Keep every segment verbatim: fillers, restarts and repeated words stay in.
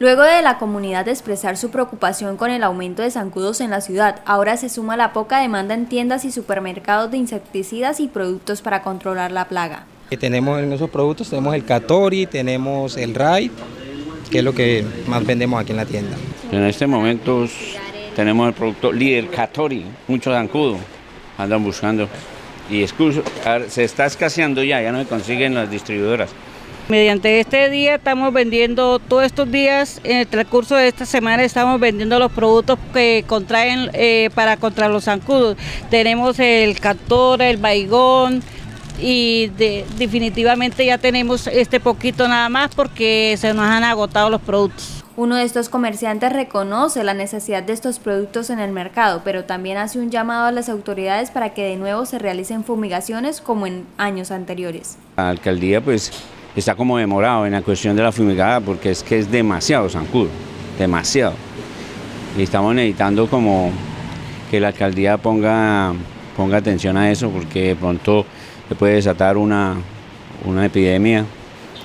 Luego de la comunidad expresar su preocupación con el aumento de zancudos en la ciudad, ahora se suma la poca demanda en tiendas y supermercados de insecticidas y productos para controlar la plaga. Tenemos en esos productos, tenemos el Catori, tenemos el Raid, que es lo que más vendemos aquí en la tienda. En este momento tenemos el producto líder Catori, mucho zancudo, andan buscando y excuso, se está escaseando ya, ya no se consiguen las distribuidoras. Mediante este día estamos vendiendo, todos estos días, en el transcurso de esta semana estamos vendiendo los productos que contraen eh, para contra los zancudos. Tenemos el Captor, el Baygon y de, definitivamente ya tenemos este poquito nada más porque se nos han agotado los productos. Uno de estos comerciantes reconoce la necesidad de estos productos en el mercado, pero también hace un llamado a las autoridades para que de nuevo se realicen fumigaciones como en años anteriores. La alcaldía pues está como demorado en la cuestión de la fumigada porque es que es demasiado zancudo, demasiado. Y estamos necesitando como que la alcaldía ponga, ponga atención a eso porque de pronto se puede desatar una, una epidemia.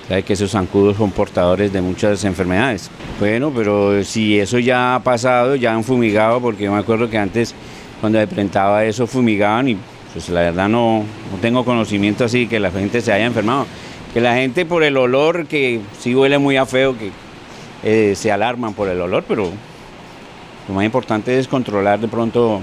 Sabe que esos zancudos son portadores de muchas enfermedades. Bueno, pero si eso ya ha pasado, ya han fumigado, porque yo me acuerdo que antes cuando se presentaba eso fumigaban y pues la verdad no, no tengo conocimiento así que la gente se haya enfermado. Que la gente por el olor, que sí huele muy a feo, que eh, se alarman por el olor, pero lo más importante es controlar de pronto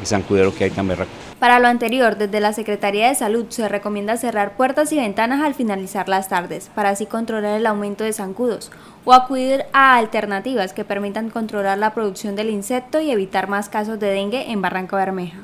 el zancudero que hay tan berraco. Para lo anterior, desde la Secretaría de Salud se recomienda cerrar puertas y ventanas al finalizar las tardes, para así controlar el aumento de zancudos, o acudir a alternativas que permitan controlar la producción del insecto y evitar más casos de dengue en Barrancabermeja.